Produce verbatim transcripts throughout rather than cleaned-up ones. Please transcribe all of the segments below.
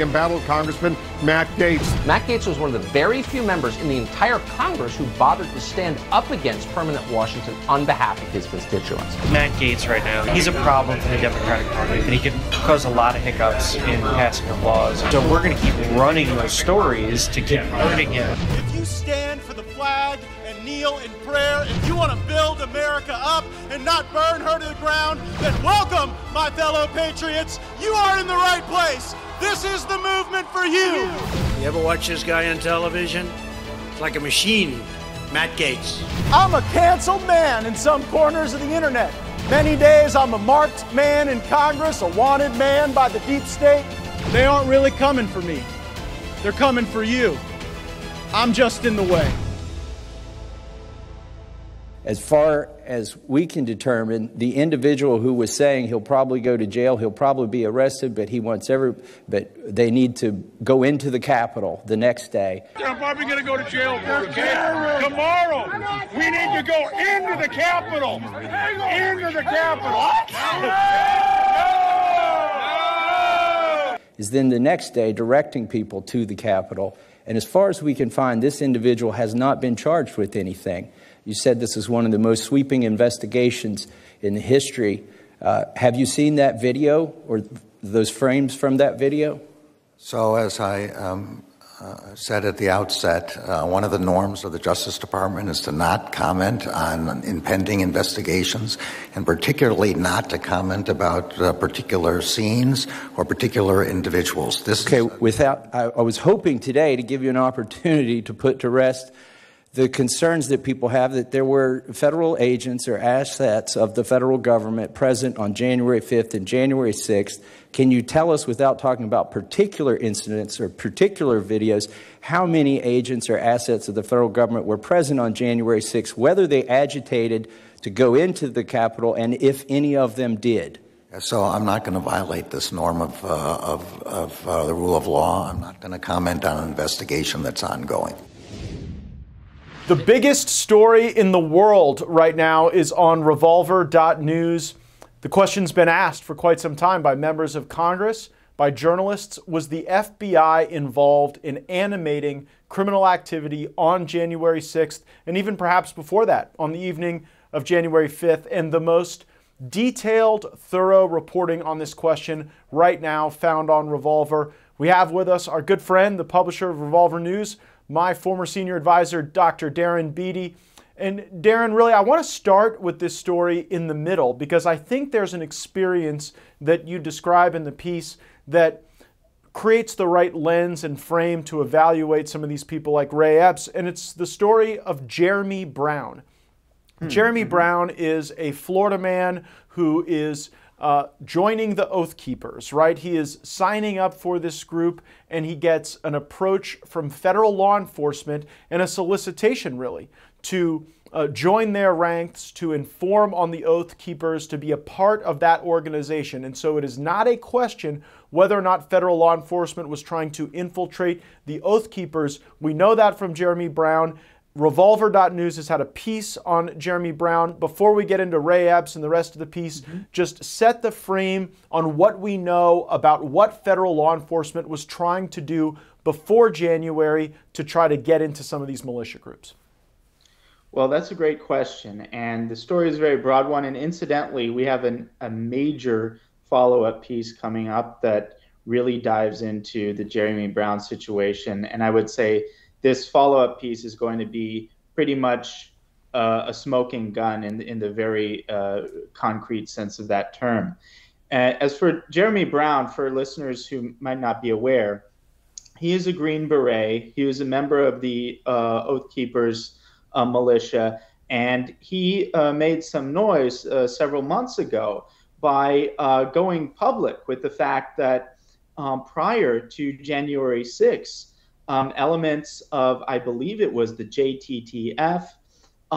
embattled Congressman Matt Gaetz. Matt Gaetz was one of the very few members in the entire Congress who bothered to stand up against permanent Washington on behalf of his constituents. Matt Gaetz right now, he's a problem for the Democratic Party, and he could cause a lot of hiccups in passing of laws. So we're going to keep running those stories to keep hurting him. If you stand for the flag and kneel in prayer, if you want to build America up and not burn her to the ground, then welcome, my fellow patriots. You are in the right place. This is the movement for you. You ever watch this guy on television? It's like a machine, Matt Gaetz. I'm a canceled man in some corners of the internet. Many days I'm a marked man in Congress, a wanted man by the deep state. They aren't really coming for me. They're coming for you. I'm just in the way. As far as we can determine, the individual who was saying he'll probably go to jail, he'll probably be arrested, but he wants every, but they need to go into the Capitol the next day. I'm probably going to go to jail for tomorrow. tomorrow. We need to go into the Capitol. Into the Capitol. Is then the next day directing people to the Capitol. And as far as we can find, this individual has not been charged with anything. You said this is one of the most sweeping investigations in history. Uh, have you seen that video or those frames from that video? So as I um, uh, said at the outset, uh, one of the norms of the Justice Department is to not comment on impending investigations, and particularly not to comment about uh, particular scenes or particular individuals. This okay, is without, I, I was hoping today to give you an opportunity to put to rest the concerns that people have that there were federal agents or assets of the federal government present on January fifth and January sixth. Can you tell us, without talking about particular incidents or particular videos, how many agents or assets of the federal government were present on January sixth, whether they agitated to go into the Capitol, and if any of them did? So I'm not going to violate this norm of, uh, of, of uh, the rule of law. I'm not going to comment on an investigation that's ongoing. The biggest story in the world right now is on Revolver dot news. The question's been asked for quite some time by members of Congress, by journalists: was the F B I involved in animating criminal activity on January sixth, and even perhaps before that, on the evening of January fifth? And the most detailed, thorough reporting on this question right now found on Revolver. We have with us our good friend, the publisher of Revolver News, my former senior advisor, Doctor Darren Beattie. And Darren, really, I want to start with this story in the middle, because I think there's an experience that you describe in the piece that creates the right lens and frame to evaluate some of these people like Ray Epps, and it's the story of Jeremy Brown. Hmm. Jeremy Brown is a Florida man who is Uh, joining the Oath Keepers, right? He is signing up for this group, and he gets an approach from federal law enforcement and a solicitation, really, to uh, join their ranks, to inform on the Oath Keepers, to be a part of that organization. And so it is not a question whether or not federal law enforcement was trying to infiltrate the Oath Keepers. We know that from Jeremy Brown. Revolver dot news has had a piece on Jeremy Brown. Before we get into Ray Epps and the rest of the piece, mm-hmm. just set the frame on what we know about what federal law enforcement was trying to do before January to try to get into some of these militia groups. Well, that's a great question, and the story is a very broad one, and incidentally, we have an, a major follow-up piece coming up that really dives into the Jeremy Brown situation, and I would say this follow-up piece is going to be pretty much uh, a smoking gun in, in the very uh, concrete sense of that term. Uh, as for Jeremy Brown, for listeners who might not be aware, he is a Green Beret. He was a member of the uh, Oath Keepers uh, militia, and he uh, made some noise uh, several months ago by uh, going public with the fact that um, prior to January sixth, Um, elements of, I believe it was the J T T F,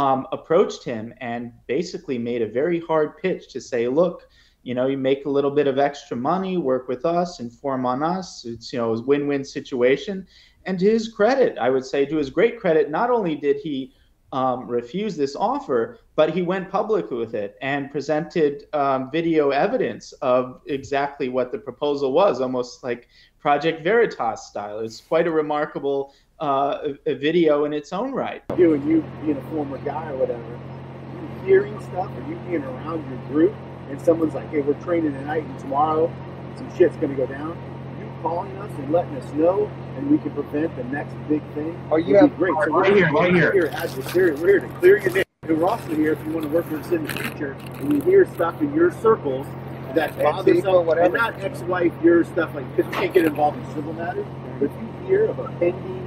um, approached him and basically made a very hard pitch to say, look, you know, you make a little bit of extra money, work with us, inform on us. It's, you know, a win-win situation. And to his credit, I would say, to his great credit, not only did he um, refuse this offer, But he went public with it and presented um, video evidence of exactly what the proposal was, almost like Project Veritas style. It's quite a remarkable uh, a, a video in its own right. You and you being a former guy or whatever, you hearing stuff or you being around your group and someone's like, hey, we're training tonight and tomorrow some shit's going to go down. You calling us and letting us know and we can prevent the next big thing. Oh, you have great. So right here, right here. here adversary. We're to clear your name. We're also here if you want to work for us in the future and you hear stuff in your circles that bothers us, and not ex-wife, your stuff like this. You can't get involved in civil matters, but if you hear of a pending,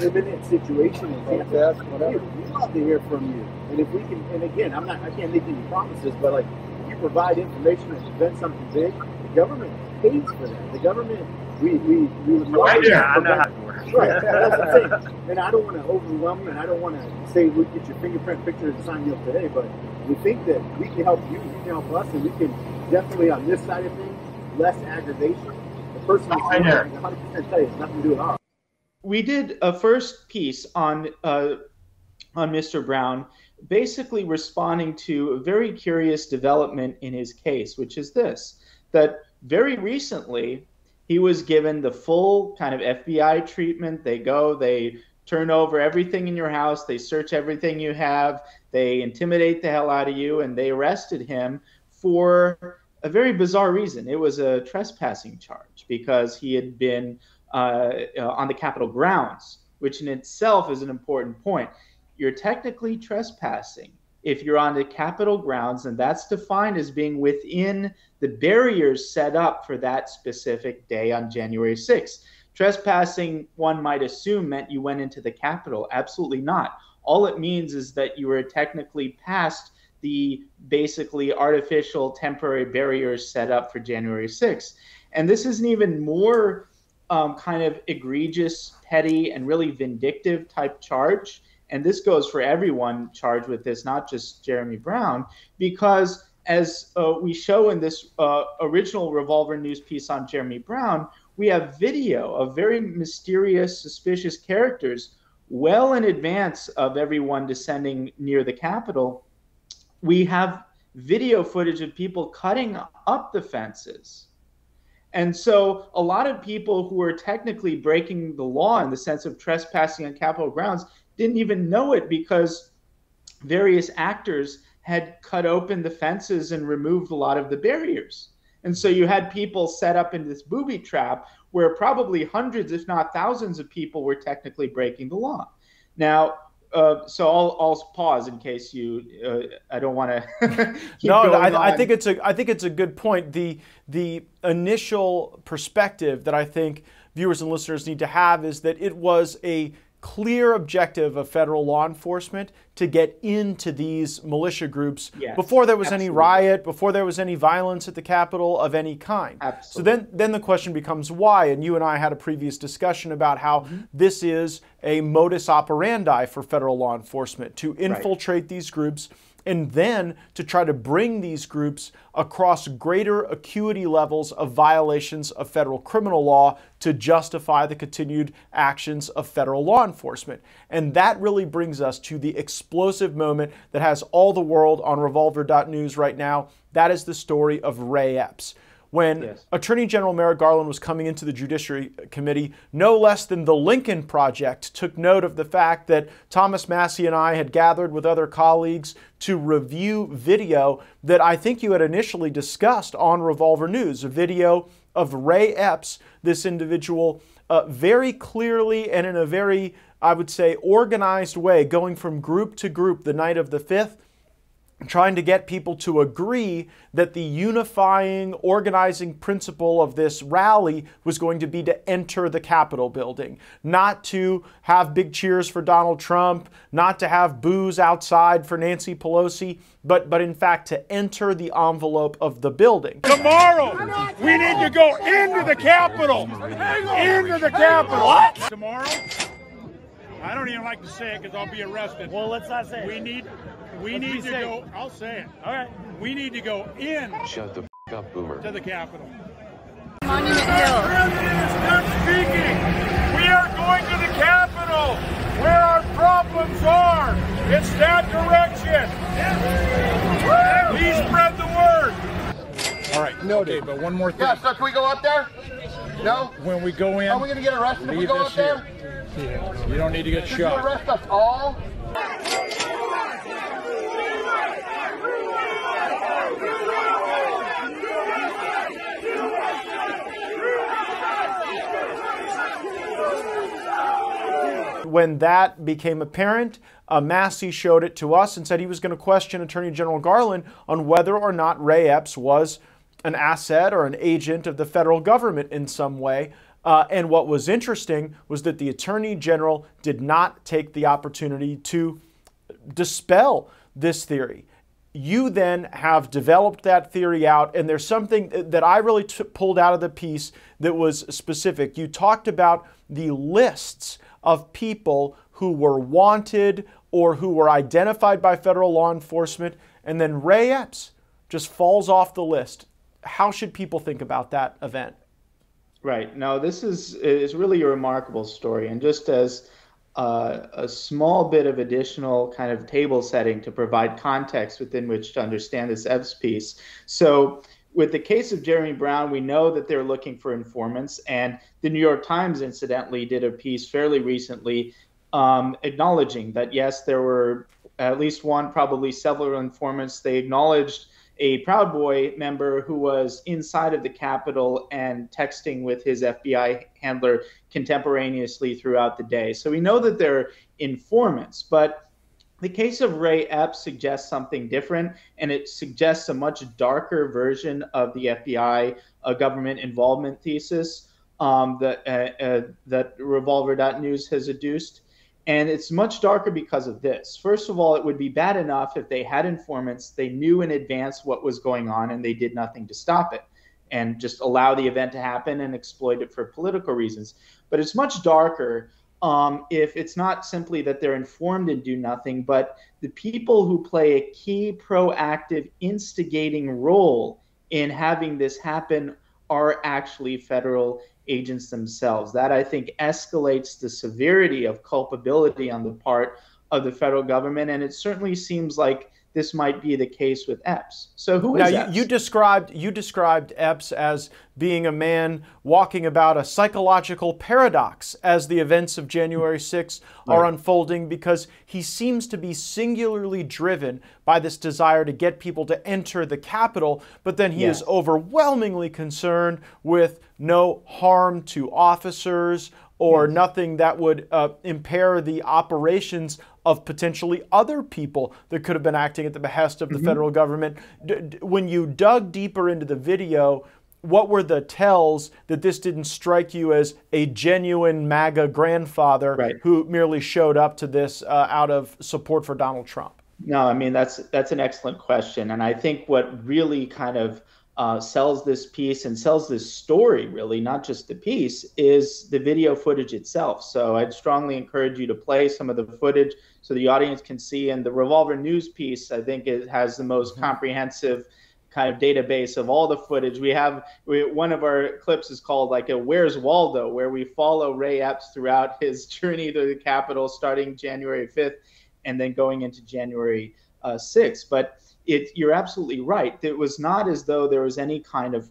imminent situation, protest, whatever, we'd love to hear from you. And if we can, and again, I'm not, I can't make any promises, but like, if you provide information and prevent something big, the government pays for that. The government, we, we, we would love to. I know how to work. Right, that's the thing. And I don't want to overwhelm you, and I don't want to say we get your fingerprint picture and sign you up today, but we think that we can help you, you can help us, and we can definitely on this side of things, less aggravation. The person who's saying that, one hundred percent tell you, it's nothing to do with ours. We did a first piece on, uh, on Mister Brown, basically responding to a very curious development in his case, which is this, that very recently, he was given the full kind of F B I treatment. They go, they turn over everything in your house, they search everything you have, they intimidate the hell out of you, and they arrested him for a very bizarre reason. It was a trespassing charge because he had been uh, on the Capitol grounds, which in itself is an important point. You're technically trespassing if you're on the Capitol grounds, and that's defined as being within the barriers set up for that specific day on January sixth. Trespassing, one might assume, meant you went into the Capitol. Absolutely not. All it means is that you were technically past the basically artificial temporary barriers set up for January sixth. And this is an even more um, kind of egregious, petty, and really vindictive type charge. And this goes for everyone charged with this, not just Jeremy Brown, because as uh, we show in this uh, original Revolver News piece on Jeremy Brown, we have video of very mysterious, suspicious characters well in advance of everyone descending near the Capitol. We have video footage of people cutting up the fences. And so a lot of people who are technically breaking the law in the sense of trespassing on Capitol grounds didn't even know it because various actors had cut open the fences and removed a lot of the barriers. And so you had people set up in this booby trap where probably hundreds, if not thousands of people were technically breaking the law. Now, uh, so I'll, I'll pause in case you, uh, I don't want to. No, I, I think it's a, I think it's a good point. The, the initial perspective that I think viewers and listeners need to have is that it was a clear objective of federal law enforcement to get into these militia groups yes, before there was absolutely. any riot, before there was any violence at the Capitol of any kind. Absolutely. So then, then the question becomes why, and you and I had a previous discussion about how mm-hmm. this is a modus operandi for federal law enforcement, to infiltrate right. these groups and then to try to bring these groups across greater acuity levels of violations of federal criminal law to justify the continued actions of federal law enforcement. And that really brings us to the explosive moment that has all the world on Revolver dot news right now. That is the story of Ray Epps. When yes. Attorney General Merrick Garland was coming into the Judiciary Committee, no less than the Lincoln Project took note of the fact that Thomas Massie and I had gathered with other colleagues to review video that I think you had initially discussed on Revolver News, a video of Ray Epps, this individual, uh, very clearly and in a very, I would say, organized way, going from group to group the night of the fifth, trying to get people to agree that the unifying, organizing principle of this rally was going to be to enter the Capitol building, not to have big cheers for Donald Trump, not to have boos outside for Nancy Pelosi, but, but in fact to enter the envelope of the building. Tomorrow, we need to go into the Capitol, into the Capitol. What? Tomorrow? I don't even like to say it because I'll be arrested. Well, let's not say it. We need, we let's need to safe. go. I'll say it. All right. We need to go in. Shut the f up, Boomer. To the Capitol. Monument Hill. Stop speaking. We are going to the Capitol, where our problems are. It's that direction. shit. He spread the word. All right, noted. Okay, but one more thing. Yeah, so can we go up there? No? When we go in, are we going to get arrested if we go up there? Yeah. You don't need to get Did shot. You arrest us all? When that became apparent, uh, Massie showed it to us and said he was going to question Attorney General Garland on whether or not Ray Epps was an asset or an agent of the federal government in some way. Uh, and what was interesting was that the Attorney General did not take the opportunity to dispel this theory. You then have developed that theory out, and there's something that I really t- pulled out of the piece that was specific. You talked about the lists of people who were wanted or who were identified by federal law enforcement, and then Ray Epps just falls off the list. How should people think about that event? Right. Now, this is, is really a remarkable story, and just as uh, a small bit of additional kind of table setting to provide context within which to understand this Epps piece. So with the case of Jeremy Brown, we know that they're looking for informants, and the New York Times, incidentally, did a piece fairly recently um, acknowledging that, yes, there were at least one, probably several informants. They acknowledged a Proud Boy member who was inside of the Capitol and texting with his F B I handler contemporaneously throughout the day. So we know that they're informants, but the case of Ray Epps suggests something different, and it suggests a much darker version of the F B I uh, government involvement thesis um, that, uh, uh, that Revolver dot News has adduced. And it's much darker because of this. First of all, it would be bad enough if they had informants, they knew in advance what was going on, and they did nothing to stop it and just allow the event to happen and exploit it for political reasons. But it's much darker Um, if it's not simply that they're informed and do nothing, but the people who play a key, proactive, instigating role in having this happen are actually federal agents themselves. That, I think, escalates the severity of culpability on the part of the federal government, and it certainly seems like this might be the case with Epps. So who is now, Epps? You, you described you described Epps as being a man walking about a psychological paradox as the events of January sixth are right. unfolding, because he seems to be singularly driven by this desire to get people to enter the Capitol, but then he yes. is overwhelmingly concerned with no harm to officers or yes. nothing that would uh, impair the operations of potentially other people that could have been acting at the behest of the mm-hmm. federal government. D- d- when you dug deeper into the video, what were the tells that this didn't strike you as a genuine MAGA grandfather right. who merely showed up to this uh, out of support for Donald Trump? No, I mean, that's, that's an excellent question. And I think what really kind of uh, sells this piece and sells this story, really, not just the piece, is the video footage itself. So I'd strongly encourage you to play some of the footage so the audience can see. And the Revolver News piece, I think, it has the most mm-hmm. comprehensive kind of database of all the footage. We have we, one of our clips is called like a Where's Waldo, where we follow Ray Epps throughout his journey to the Capitol, starting January fifth and then going into January uh, sixth. But it, you're absolutely right. It was not as though there was any kind of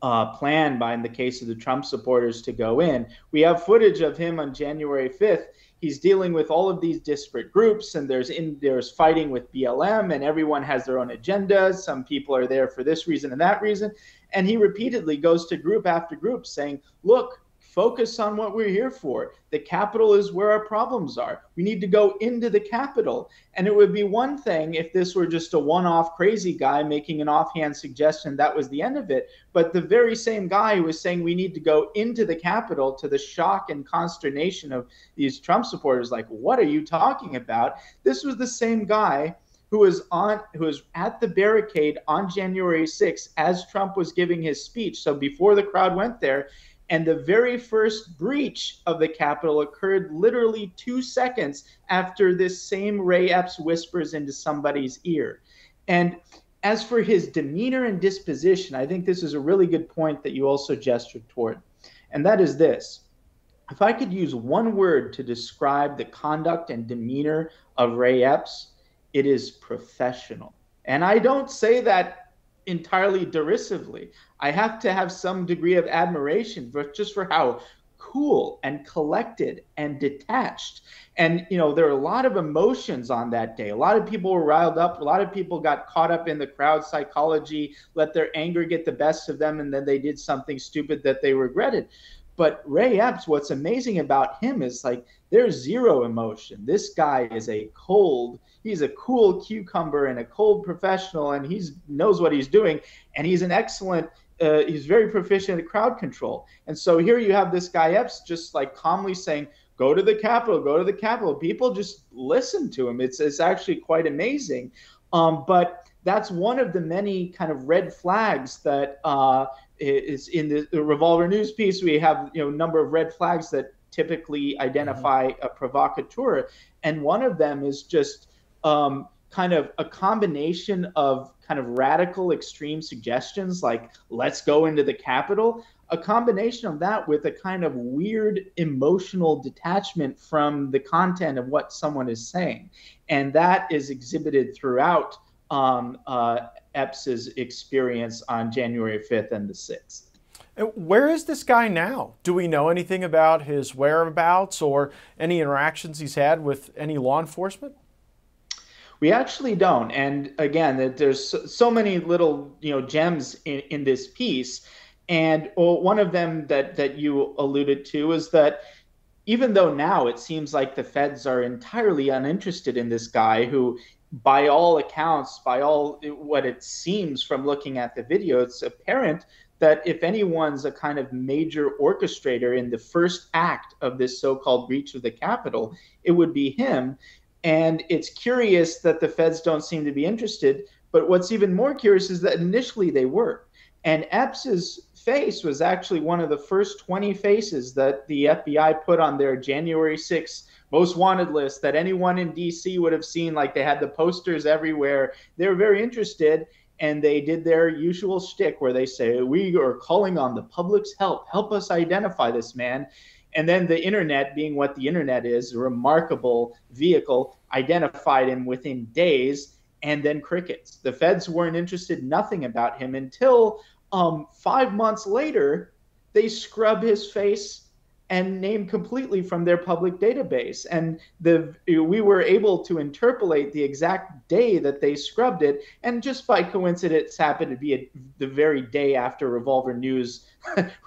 uh, plan by, in the case of the Trump supporters, to go in. We have footage of him on January fifth. He's dealing with all of these disparate groups, and there's in there's fighting with B L M, and everyone has their own agendas. Some people are there for this reason and that reason. And he repeatedly goes to group after group saying, look, focus on what we're here for. The Capitol is where our problems are. We need to go into the Capitol. And it would be one thing if this were just a one-off crazy guy making an offhand suggestion that was the end of it. But the very same guy who was saying we need to go into the Capitol, to the shock and consternation of these Trump supporters, like, what are you talking about? This was the same guy who was on, who was at the barricade on January sixth as Trump was giving his speech. So before the crowd went there. And the very first breach of the Capitol occurred literally two seconds after this same Ray Epps whispers into somebody's ear. And as for his demeanor and disposition, I think this is a really good point that you also gestured toward. And that is this. If I could use one word to describe the conduct and demeanor of Ray Epps, It is professional. And I don't say that entirely derisively. I have to have some degree of admiration for just for how cool and collected and detached. And, you know, there are a lot of emotions on that day. A lot of people were riled up. A lot of people got caught up in the crowd psychology, let their anger get the best of them, and then they did something stupid that they regretted. But Ray Epps, what's amazing about him is, like, there's zero emotion. This guy is a cold, he's a cool cucumber and a cold professional, and he knows what he's doing, and he's an excellent, uh, he's very proficient at crowd control. And so here you have this guy Epps just like calmly saying, go to the Capitol, go to the Capitol. People just listen to him. It's, it's actually quite amazing. Um, but that's one of the many kind of red flags that uh, is in the, the Revolver News piece. We have, you know, a number of red flags that typically identify mm-hmm. a provocateur. And one of them is just um, kind of a combination of kind of radical extreme suggestions, like let's go into the Capitol, a combination of that with a kind of weird emotional detachment from the content of what someone is saying. And that is exhibited throughout um, uh, Epps's experience on January fifth and the sixth. Where is this guy now? Do we know anything about his whereabouts or any interactions he's had with any law enforcement? We actually don't. And again, there's so many little, you know, gems in, in this piece. And well, one of them that, that you alluded to is that even though now it seems like the feds are entirely uninterested in this guy who, by all accounts, by all what it seems from looking at the video, it's apparent that if anyone's a kind of major orchestrator in the first act of this so-called breach of the Capitol, it would be him. And it's curious that the feds don't seem to be interested. But what's even more curious is that initially they were. And Epps's face was actually one of the first twenty faces that the F B I put on their January sixth most wanted list that anyone in D C would have seen. Like, they had the posters everywhere. They were very interested. And they did their usual shtick where they say, we are calling on the public's help. Help us identify this man. And then the internet, being what the internet is, a remarkable vehicle, identified him within days, and then crickets. The feds weren't interested, nothing about him, until um, five months later, they scrub his face and name completely from their public database. And the we were able to interpolate the exact day that they scrubbed it, and just by coincidence happened to be a, the very day after Revolver News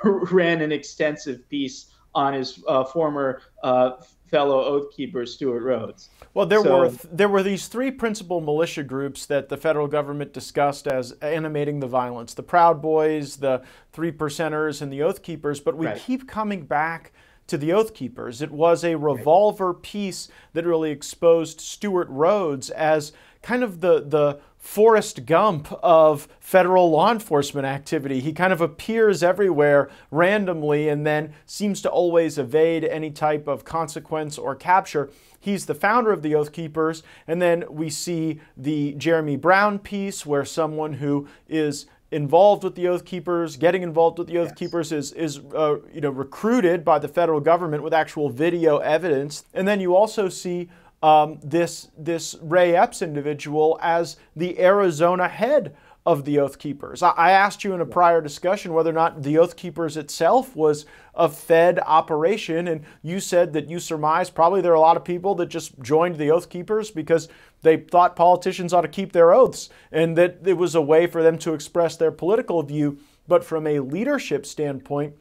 ran an extensive piece on his uh, former uh, fellow Oath Keeper, Stuart Rhodes. Well, there so, were th there were these three principal militia groups that the federal government discussed as animating the violence: the Proud Boys, the Three Percenters, and the Oath Keepers. But we right. keep coming back to the Oath Keepers. It was a Revolver right. piece that really exposed Stuart Rhodes as kind of the the Forrest Gump of federal law enforcement activity. He kind of appears everywhere randomly and then seems to always evade any type of consequence or capture. He's the founder of the Oath Keepers. And then we see the Jeremy Brown piece where someone who is involved with the Oath Keepers, getting involved with the Oath yes. Keepers is, is uh, you know, recruited by the federal government with actual video evidence. And then you also see Um, this, this Ray Epps individual as the Arizona head of the Oath Keepers. I, I asked you in a prior discussion whether or not the Oath Keepers itself was a Fed operation, and you said that you surmised probably there are a lot of people that just joined the Oath Keepers because they thought politicians ought to keep their oaths and that it was a way for them to express their political view. But from a leadership standpoint,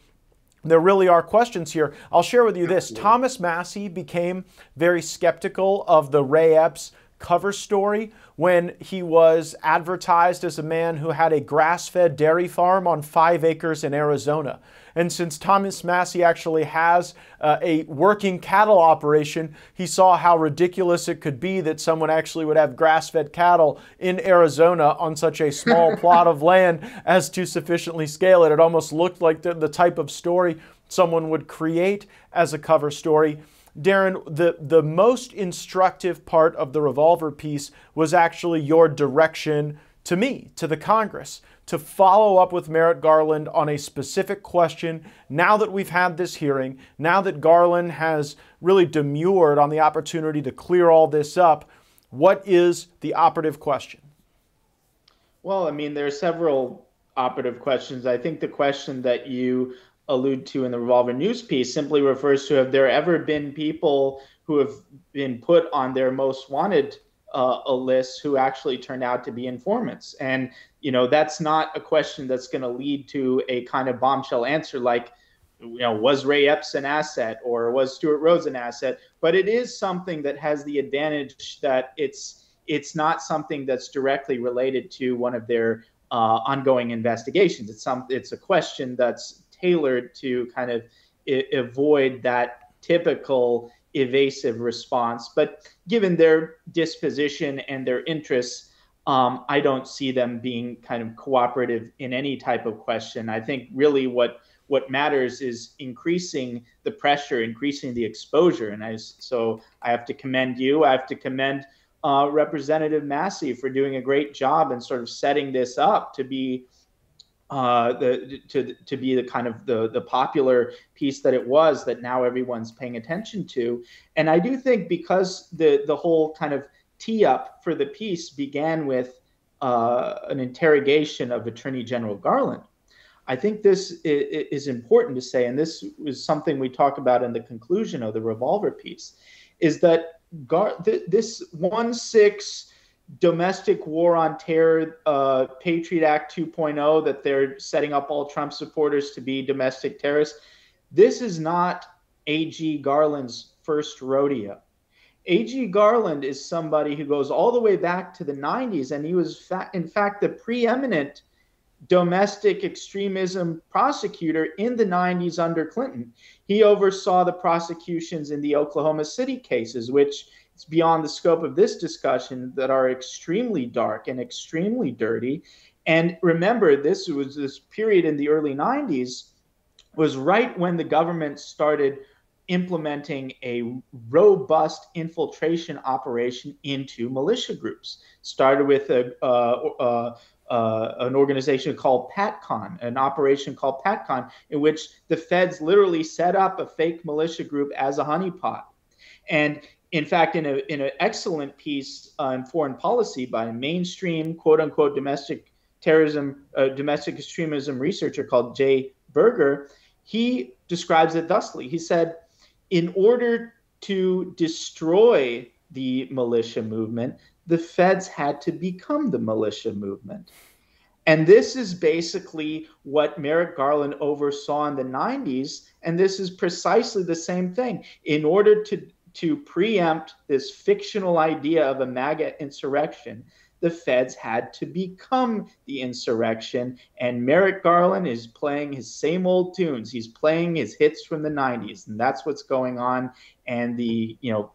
there really are questions here. I'll share with you this. Thomas Massie became very skeptical of the Ray Epps cover story when he was advertised as a man who had a grass-fed dairy farm on five acres in Arizona. And since Thomas Massie actually has uh, a working cattle operation, he saw how ridiculous it could be that someone actually would have grass-fed cattle in Arizona on such a small plot of land as to sufficiently scale it. It almost looked like the, the type of story someone would create as a cover story. Darren, the, the most instructive part of the Revolver piece was actually your direction to me, to the Congress, to follow up with Merrick Garland on a specific question. Now that we've had this hearing, now that Garland has really demurred on the opportunity to clear all this up, What is the operative question? Well, I mean, there are several operative questions. I think the question that you allude to in the Revolver News piece simply refers to, have there ever been people who have been put on their most wanted uh, a list who actually turned out to be informants? And, you know, that's not a question that's going to lead to a kind of bombshell answer like, you know, was Ray Epps an asset or was Stuart Rhodes an asset? But it is something that has the advantage that it's it's not something that's directly related to one of their uh, ongoing investigations. It's some it's a question that's tailored to kind of I- avoid that typical evasive response. But given their disposition and their interests, um, I don't see them being kind of cooperative in any type of question. I think really what What matters is increasing the pressure, increasing the exposure. And I, so I have to commend you. I have to commend uh, Representative Massie for doing a great job and sort of setting this up to be uh, the to to be the kind of the the popular piece that it was, that now everyone's paying attention to. And I do think because the the whole kind of tee up for the piece began with uh, an interrogation of Attorney General Garland, I think this is important to say, and this was something we talk about in the conclusion of the Revolver piece, is that Gar- th- this one six domestic war on terror, uh, Patriot Act two point oh, that they're setting up all Trump supporters to be domestic terrorists, this is not A G Garland's first rodeo. A G Garland is somebody who goes all the way back to the nineties, and he was, fa- in fact, the preeminent domestic extremism prosecutor in the nineties under Clinton. He oversaw the prosecutions in the Oklahoma City cases, which is beyond the scope of this discussion, that are extremely dark and extremely dirty. And remember, this was this period in the early nineties was right when the government started implementing a robust infiltration operation into militia groups. Started with a uh, uh, Uh, an organization called PATCON, an operation called PATCON, in which the feds literally set up a fake militia group as a honeypot. And in fact, in a in an excellent piece uh, in Foreign Policy by mainstream quote unquote domestic terrorism, uh, domestic extremism researcher called Jay Berger, he describes it thusly. He said, in order to destroy the militia movement, the feds had to become the militia movement. And this is basically what Merrick Garland oversaw in the nineties. And this is precisely the same thing. In order to, to preempt this fictional idea of a MAGA insurrection, the feds had to become the insurrection. And Merrick Garland is playing his same old tunes. He's playing his hits from the nineties. And that's what's going on. And the, you know,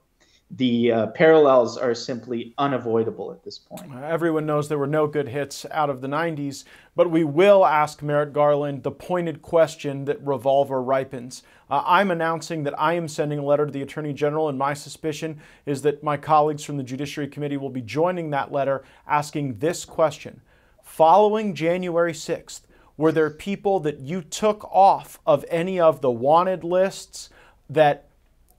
The uh, parallels are simply unavoidable at this point. Everyone knows there were no good hits out of the nineties, but we will ask Merrick Garland the pointed question that Revolver ripens. Uh, I'm announcing that I am sending a letter to the Attorney General, and my suspicion is that my colleagues from the Judiciary Committee will be joining that letter asking this question. Following January sixth, were there people that you took off of any of the wanted lists that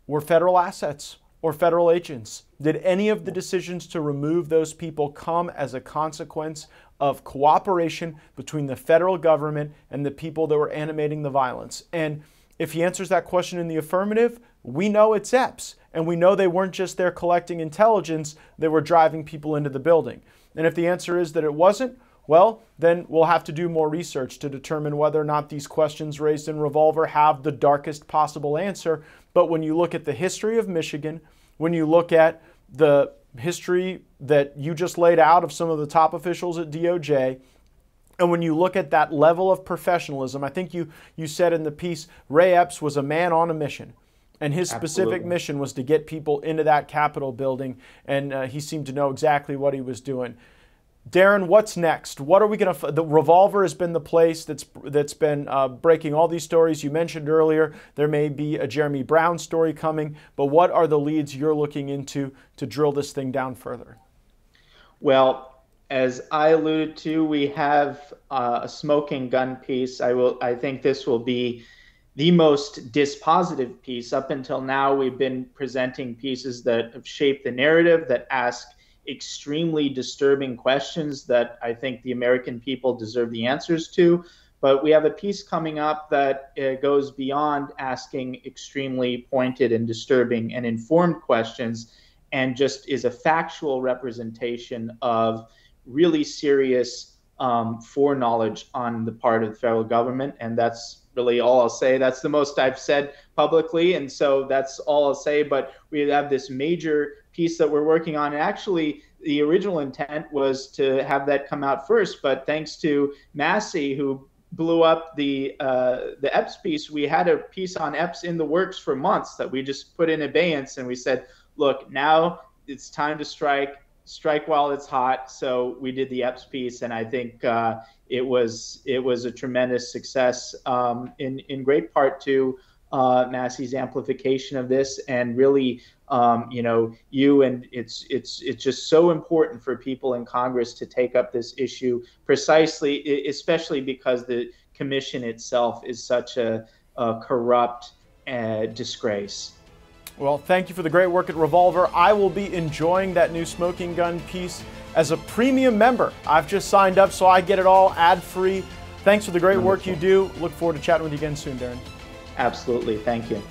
were federal assets or federal agents? Did any of the decisions to remove those people come as a consequence of cooperation between the federal government and the people that were animating the violence? And if he answers that question in the affirmative, we know it's Epps, and we know they weren't just there collecting intelligence, they were driving people into the building. And if the answer is that it wasn't, well, then we'll have to do more research to determine whether or not these questions raised in Revolver have the darkest possible answer. But when you look at the history of Michigan, when you look at the history that you just laid out of some of the top officials at D O J, and when you look at that level of professionalism, I think you, you said in the piece, Ray Epps was a man on a mission. And his specific Absolutely. mission was to get people into that Capitol building, and uh, he seemed to know exactly what he was doing. Darren, what's next? What are we going to? The Revolver has been the place that's that's been uh, breaking all these stories. You mentioned earlier there may be a Jeremy Brown story coming, but what are the leads you're looking into to drill this thing down further? Well, as I alluded to, we have uh, a smoking gun piece. I will. I think this will be the most dispositive piece. Up until now, we've been presenting pieces that have shaped the narrative, that ask extremely disturbing questions that I think the American people deserve the answers to. But we have a piece coming up that uh, goes beyond asking extremely pointed and disturbing and informed questions, and just is a factual representation of really serious um, foreknowledge on the part of the federal government. And that's really all I'll say. That's the most I've said publicly. And so that's all I'll say. But we have this major piece that we're working on. And actually, the original intent was to have that come out first. But thanks to Massie, who blew up the uh, the Epps piece, we had a piece on Epps in the works for months that we just put in abeyance. And we said, look, now it's time to strike, strike while it's hot. So we did the Epps piece, and I think uh, it was it was a tremendous success, um, in, in great part to uh, Massie's amplification of this, and really, um, you know, you and it's it's it's just so important for people in Congress to take up this issue precisely, especially because the commission itself is such a, a corrupt uh, disgrace. Well, thank you for the great work at Revolver. I will be enjoying that new smoking gun piece as a premium member. I've just signed up, so I get it all ad-free. Thanks for the great Wonderful. work you do. Look forward to chatting with you again soon, Darren. Absolutely. Thank you.